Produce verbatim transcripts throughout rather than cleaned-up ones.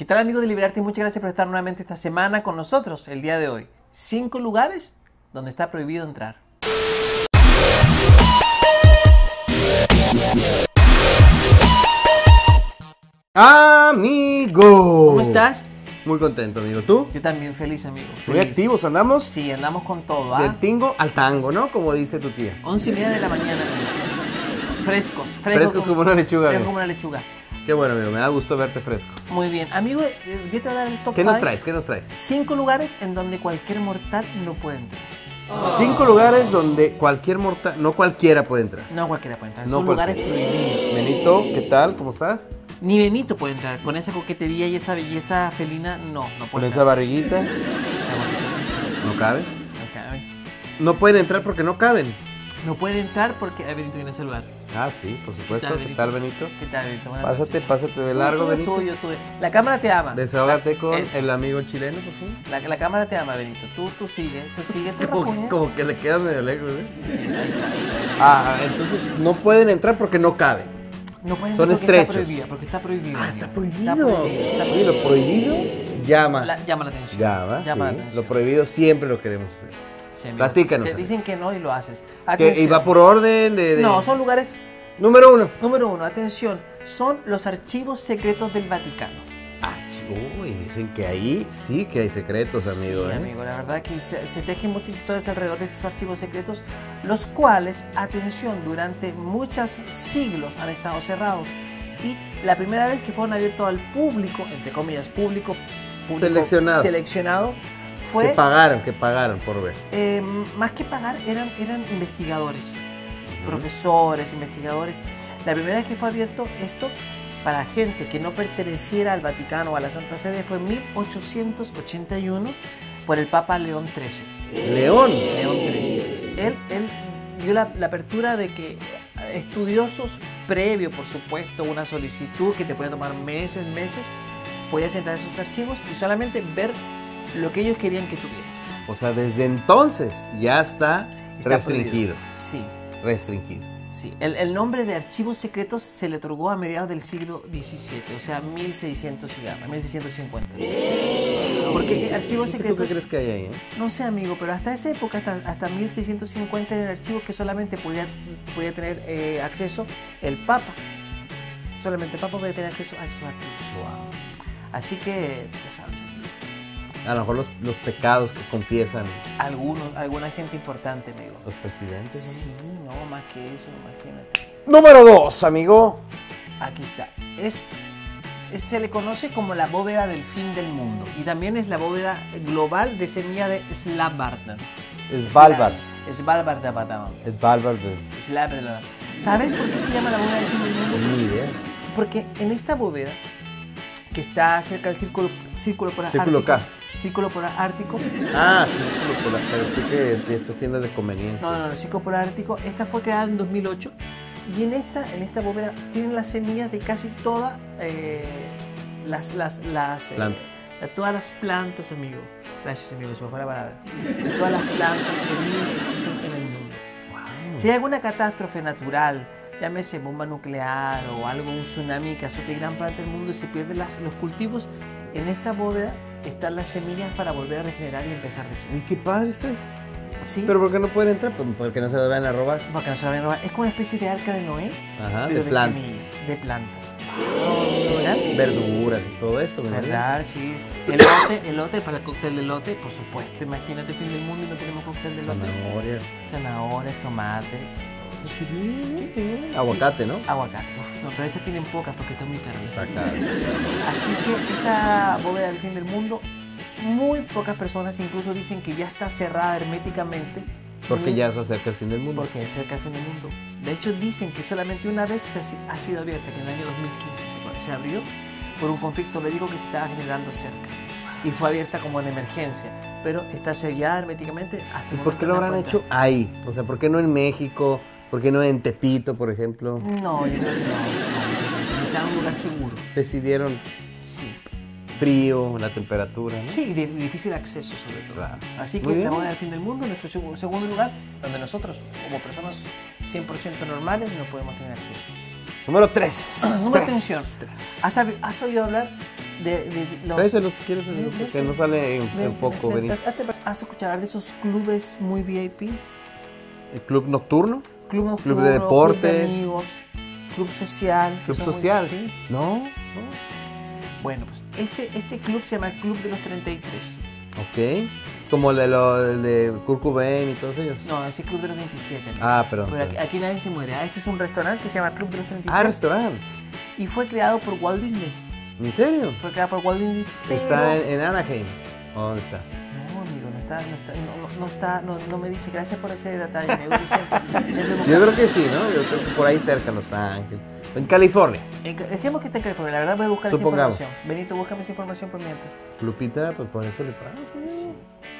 ¿Qué tal, amigos de LiveRarte? Muchas gracias por estar nuevamente esta semana con nosotros. El día de hoy, cinco lugares donde está prohibido entrar. Amigo, ¿cómo estás? Muy contento, amigo. ¿Tú? Yo también feliz, amigo. ¿Muy feliz. Activos andamos? Sí, andamos con todo. ¿Ah? Del tingo al tango, ¿no? Como dice tu tía. Once y media de la mañana. Frescos. Frescos, frescos como, como una lechuga. Frescos como una lechuga. Qué bueno, amigo, me da gusto verte fresco. Muy bien, amigo, yo te voy a dar el top. ¿Qué nos traes? ¿Qué nos traes? Cinco lugares en donde cualquier mortal no puede entrar. Oh. Cinco lugares donde cualquier mortal, no cualquiera puede entrar. No cualquiera puede entrar, no son cualquiera. Lugares prohibidos. Benito, ¿qué tal? ¿Cómo estás? Ni Benito puede entrar, con esa coquetería y esa belleza felina, no, no puede. Con entrar. Esa barriguita, no cabe. No cabe. No pueden entrar porque no caben. No pueden entrar porque hay Benito en ese lugar. Ah, sí, por supuesto. ¿Qué tal, ¿Qué tal Benito? ¿Qué tal, Benito? Pásate, noches. Pásate de largo, tú, Benito. Tú, yo, tú. La cámara te ama. Desahógate con es... el amigo chileno, por favor. La, la cámara te ama, Benito. Tú, tú sigues, tú sigues. Como, como que le quedas medio lejos, ¿eh? Ah, entonces no pueden entrar porque no caben. No pueden entrar. Son estrechos. Está prohibida, porque está prohibido. Ah, está prohibido. Está prohibido. Está prohibido. Lo prohibido llama. La, llama la atención. Llama, llama sí. La atención. Lo prohibido siempre lo queremos hacer. Sí, platícanos. Te dicen que no y lo haces. ¿Y va por orden de, de...? No, son lugares... Número uno. Número uno, atención. Son los archivos secretos del Vaticano. Archivos, y dicen que ahí sí que hay secretos, amigo. Sí, ¿eh? Amigo, la verdad que se, se tejen muchas historias alrededor de estos archivos secretos, los cuales, atención, durante muchos siglos han estado cerrados. Y la primera vez que fueron abiertos al público, entre comillas, público, público seleccionado, seleccionado Fue, que pagaron, que pagaron por ver. Eh, más que pagar, eran, eran investigadores, uh-huh. profesores, investigadores. La primera vez que fue abierto esto para gente que no perteneciera al Vaticano o a la Santa Sede fue en mil ochocientos ochenta y uno por el Papa León trece. ¿León? León trece. Él, él dio la, la apertura de que estudiosos, previo, por supuesto, una solicitud que te puede tomar meses, meses, podías entrar a esos archivos y solamente ver lo que ellos querían que tuvieras. O sea, desde entonces ya está, está restringido. Prohibido. Sí. Restringido. Sí. El, el nombre de archivos secretos se le otorgó a mediados del siglo diecisiete, o sea, mil seiscientos y gama, mil seiscientos cincuenta. Porque archivos secretos... ¿Tú qué crees que hay ahí? Eh? No sé, amigo, pero hasta esa época, hasta, hasta mil seiscientos cincuenta, eran archivos que solamente podía, podía tener eh, acceso el Papa. Solamente el Papa podía tener acceso a esos archivos. Wow. Así que, ya sabes. A lo mejor los, los pecados que confiesan. Algunos, alguna gente importante, amigo. ¿Los presidentes? Sí, no, más que eso, imagínate. Número dos, amigo. Aquí está. Es, es, se le conoce como la bóveda del fin del mundo. Y también es la bóveda global de semilla de Svalbard. Svalbard. Svalbard de Patagón. Svalbard. Svalbard. ¿Sabes por qué se llama la bóveda del fin del mundo? Ni idea. Porque en esta bóveda, que está cerca del Círculo, Círculo Polar Ártico. Círculo K. Círculo Polar Ártico. Ah, Círculo Polar, parece que de estas tiendas de conveniencia. No, no, no, Círculo Polar Ártico, esta fue creada en dos mil ocho y en esta, en esta bóveda tienen las semillas de casi todas eh, las, las, las, eh, de todas las plantas, amigo. Gracias, amigo, se me fue la palabra. De todas las plantas, semillas que existen en el mundo. Wow. Si hay alguna catástrofe natural, llámese bomba nuclear o algo, un tsunami que azote gran parte del mundo y se pierden las, los cultivos, en esta bóveda están las semillas para volver a regenerar y empezar de cero. ¿Y qué padre estás? ¿Sí? ¿Pero por qué no pueden entrar? Porque no se las van a robar. Porque no se las van a robar. Es como una especie de arca de Noé. Ajá, pero de, de plantas. Semillas, de plantas. Oh, verduras y todo eso, ¿verdad? ¿Verdad? Sí. Elote, elote para el cóctel de elote, por supuesto. Imagínate, fin del mundo y no tenemos cóctel de elote. Zanahorias. Zanahorias, tomates. Pues qué bien, qué bien. Aguacate, ¿no? Aguacate. Uf, no, pero esas tienen pocas porque está muy caro. Está caro. Así que esta bóveda del fin del mundo, muy pocas personas incluso dicen que ya está cerrada herméticamente. Porque ya se acerca el fin del mundo. Porque se acerca el fin del mundo. De hecho, dicen que solamente una vez se ha sido abierta, que en el año dos mil quince se abrió por un conflicto bélico que se estaba generando cerca. Y fue abierta como en emergencia, pero está sellada herméticamente hasta... ¿Y por qué lo habrán hecho ahí? O sea, ¿por qué no en México? ¿Por qué no en Tepito, por ejemplo? No, yo creo que no. Está en un lugar seguro. Decidieron. Sí. Frío, la temperatura, ¿no? Sí, y difícil acceso, sobre todo. Claro. Así que la bóveda del fin del mundo es nuestro segundo lugar donde nosotros, como personas cien por ciento normales, no podemos tener acceso. Número tres. Número tres. Atención. ¿Has, ¿Has oído hablar de, de los... Tráetelos si quieres, que no sale en, de, en foco, Benito. ¿Has escuchado de esos clubes muy V I P? ¿El club nocturno? Club nocturno, club de deportes, club de amigos, club social. ¿Club social? Muy, ¿sí? No, no. Bueno, pues este, este club se llama Club de los treinta y tres. Ok. Como el de, lo, el de Kurt Cobain y todos ellos. No, ese Club de los veintisiete. ¿No? Ah, perdón. Pero aquí, aquí nadie se muere. Este es un restaurante que se llama Club de los treinta y tres. Ah, restaurante. Y fue creado por Walt Disney. ¿En serio? Fue creado por Walt Disney. ¿Está pero... en, en Anaheim? ¿O dónde está? No, amigo, no está. No, está, no, no, está, no, no me dice gracias por ese detalle. Yo creo que sí, ¿no? Yo creo que por ahí cerca, Los Ángeles. En California. En, dejemos que esté en California. La verdad voy a buscar Supongamos. esa información. Benito, búscame esa información por mientras. Lupita, pues por eso le pasa.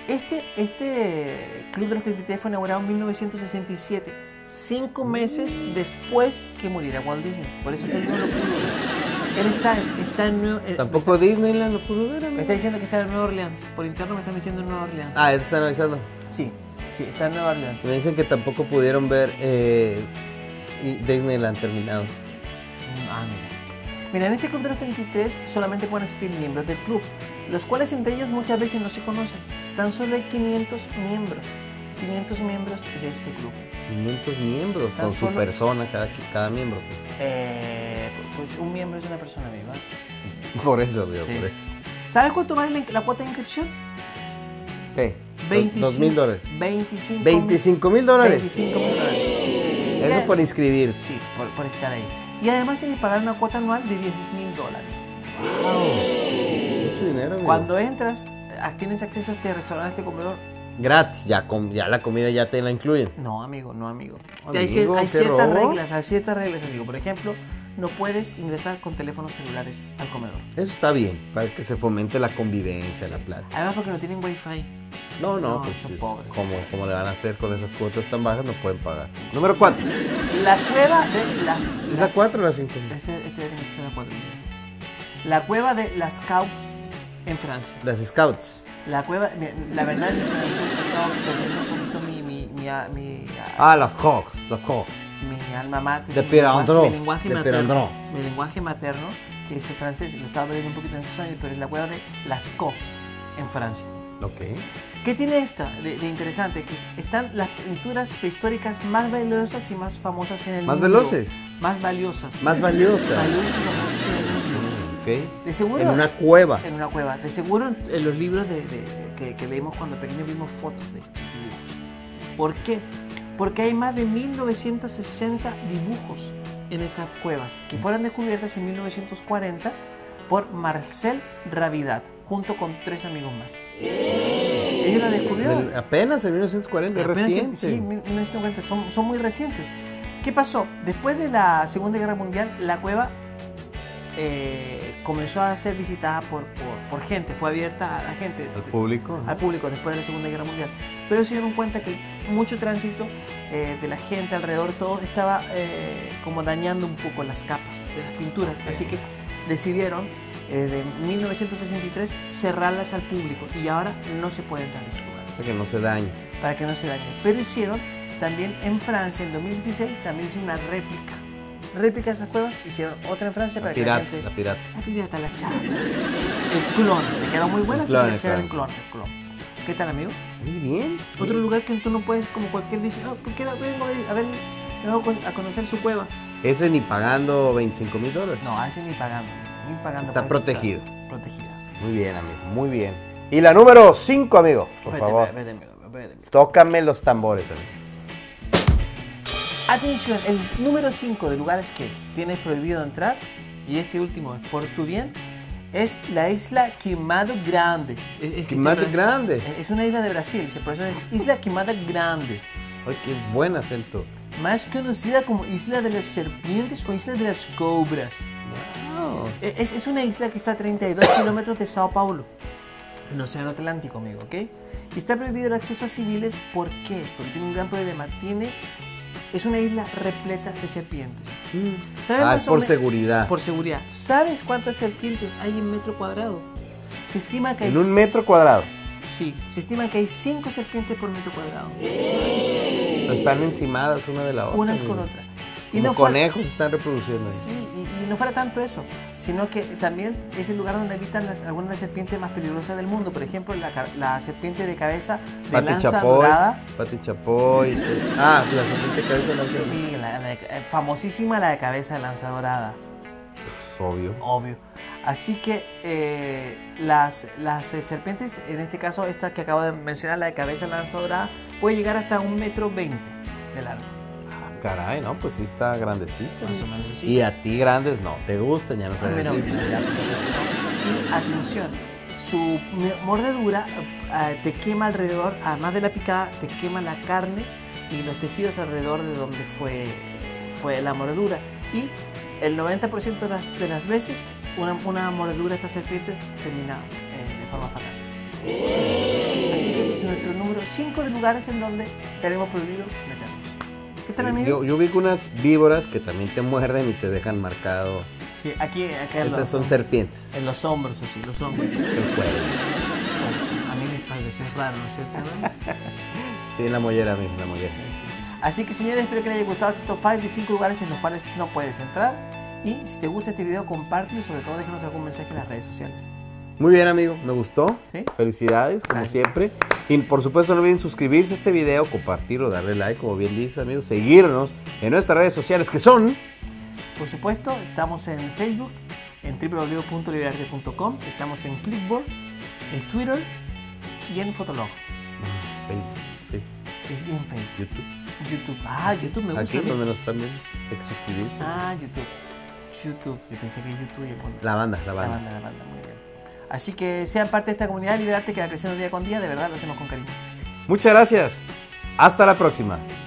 Este, este Club de los treinta y tres fue inaugurado en mil novecientos sesenta y siete, cinco meses después que muriera Walt Disney. Por eso que él no lo pudo ver. Él está, está en Nueva Orleans. Tampoco está, Disneyland lo pudo ver. Me está diciendo que está en Nueva Orleans. Por interno me están diciendo en Nueva Orleans. Ah, ¿te están avisando? Sí, sí, está en Nueva Orleans. Me dicen que tampoco pudieron ver eh, Disneyland terminado. Ah, mira. Mira, en este Club de los treinta y tres solamente pueden asistir miembros del club, los cuales entre ellos muchas veces no se conocen. Tan solo hay quinientos miembros, quinientos miembros de este club. quinientos miembros Tan con solo... su persona, cada, cada miembro. Eh, pues un miembro es una persona viva. Por eso, amigo, sí. por eso. ¿Sabes cuánto vale la cuota de inscripción? ¿Qué? dos mil dólares. veinticinco mil dólares. veinticinco mil dólares. Sí. Eso por inscribir. Sí, por, por estar ahí. Y además tiene que pagar una cuota anual de diez mil dólares. ¡Wow! Mucho dinero, amigo. Cuando entras, tienes acceso a este restaurante, a este comedor. Gratis, ya, com ya la comida ya te la incluyen. No, amigo, no, amigo. amigo hay cier hay ciertas robo? reglas, hay ciertas reglas, amigo. Por ejemplo, no puedes ingresar con teléfonos celulares al comedor. Eso está bien, para que se fomente la convivencia, la plata. Además porque no tienen wifi. No, no, no pues son es, pobres. Como, como le van a hacer con esas cuotas tan bajas, no pueden pagar. Número cuatro. La cueva de las... ¿Es las, la cuatro o la cinco? Este, este es la cuatro. La cueva de Lascaux en Francia. Las Scouts. La cueva... La verdad, en Francia está todo mi, mi, mi, mi... Ah, las Hawks, las Hawks. Mi alma mater. De Pirandro. Mi lenguaje de materno. Pirandro. Mi lenguaje materno, que es el francés, lo estaba viendo un poquito en estos años, pero es la cueva de Lascaux en Francia. Ok. ¿Qué tiene esta de, de interesante? Que están las pinturas prehistóricas más valiosas y más famosas en el ¿Más mundo. ¿Más veloces? Más valiosas. Más valiosas. Valiosas y famosas en el mundo. Okay. De seguro, en una cueva. En una cueva. De seguro en los libros de, de, de, que, que leímos cuando pequeños vimos fotos de estos dibujos. ¿Por qué? Porque hay más de mil novecientos sesenta dibujos en estas cuevas que fueron descubiertas en mil novecientos cuarenta por Marcel Rabidat, junto con tres amigos más. Ellos la descubrieron apenas en mil novecientos cuarenta, apenas reciente. Sí, en mil novecientos cuarenta, son, son muy recientes. ¿Qué pasó? Después de la Segunda Guerra Mundial, la cueva eh, comenzó a ser visitada por, por, por gente, fue abierta a la gente. ¿Al público? Al público, después de la Segunda Guerra Mundial. Pero se dieron cuenta que mucho tránsito eh, de la gente alrededor, todo estaba eh, como dañando un poco las capas de las pinturas. Okay. Así que decidieron eh, de mil novecientos sesenta y tres cerrarlas al público y ahora no se puede entrar en esos lugares. Para que no se dañe. Para que no se dañe. Pero hicieron también en Francia, en dos mil dieciséis, también hicieron una réplica. Réplica de esas cuevas, hicieron otra en Francia la para pirata, que la gente... La pirata. La pirata, la chava. El clon. Le quedaron muy buenas, se hicieron el clon. El clon. ¿Qué tal, amigo? Muy bien. Otro bien. lugar que tú no puedes, como cualquier dice, oh, ¿por qué no vengo a ver, a conocer su cueva? Ese ni pagando veinticinco mil dólares. No, ese ni pagando. Ni pagando Está protegido. Estar. Protegida. Muy bien, amigo. Muy bien. Y la número cinco, amigo. Por vete, favor. Vete, vete, vete, vete, vete. Tócame los tambores, amigo. Atención, el número cinco de lugares que tienes prohibido entrar, y este último es por tu bien, es la isla Queimada Grande. Es, es Queimada una, Grande. Es una isla de Brasil, por eso es Isla Queimada Grande. Ay, qué buen acento. Más conocida como Isla de las Serpientes o Isla de las Cobras. Wow. Es, es una isla que está a treinta y dos kilómetros de Sao Paulo, en el Océano Atlántico, amigo, ¿ok? Y está prohibido el acceso a civiles, ¿por qué? Porque tiene un gran problema. Tiene, es una isla repleta de serpientes. Mm. ¿Sabes ah, es por seguridad. Por seguridad. ¿Sabes cuántas serpientes hay en metro cuadrado? Se estima que hay... ¿En un metro cuadrado? Sí, se estima que hay cinco serpientes por metro cuadrado. Están encimadas una de la otra. Unas con otra. y no conejos se están reproduciendo ahí. Sí, y, y no fuera tanto eso, sino que también es el lugar donde habitan las, algunas de las serpientes más peligrosas del mundo. Por ejemplo, la, la serpiente de cabeza de Pati lanza Chapoy, dorada. Pati Chapoy. Ah, la serpiente de cabeza de lanza dorada. Sí, la, la, la, famosísima la de cabeza de lanza dorada. Pff, obvio. Obvio. Así que eh, las, las serpientes, en este caso esta que acabo de mencionar, la de cabeza de lanza dorada, puede llegar hasta un metro veinte de largo. Caray, ¿no? Pues sí está grandecito. Más o menos, sí. Y a ti grandes no te gustan, ya no sabes. No, no, no, no, no. Atención, su mordedura uh, te quema alrededor, además de la picada, te quema la carne y los tejidos alrededor de donde fue, fue la mordedura. Y el noventa por ciento de las, de las veces una, una mordedura de estas serpientes termina eh, de forma fatal. Así que este es nuestro número cinco de lugares en donde tenemos prohibido meternos. Yo, yo ubico unas víboras que también te muerden y te dejan marcado. Sí, aquí, acá estas los, son serpientes. En los hombros, sí, los hombros. El cuello. A mí mis padres es raro, ¿no es cierto? Sí, en la mollera mismo, la mollera. Así que señores, espero que les haya gustado este top cinco de cinco lugares en los cuales no puedes entrar. Y si te gusta este video, compártelo y sobre todo déjanos algún mensaje en las redes sociales. Muy bien, amigo, me gustó. ¿Sí? Felicidades, como Gracias. siempre. Y por supuesto no olviden suscribirse a este video, compartirlo, darle like, como bien dices, amigos. Seguirnos en nuestras redes sociales, que son... Por supuesto, estamos en Facebook, en w w w punto live arte punto com, estamos en Flipboard, en Twitter y en Fotolog. Facebook, Facebook. En Facebook. YouTube. YouTube. Ah, YouTube me gusta. Aquí donde nos están viendo, hay que suscribirse. Ah, YouTube. YouTube. Yo pensé que YouTube... Y bueno. La banda, la banda. La banda, la banda, muy bien. Así que sean parte de esta comunidad LiveRarte que va creciendo día con día. De verdad, lo hacemos con cariño. Muchas gracias. Hasta la próxima.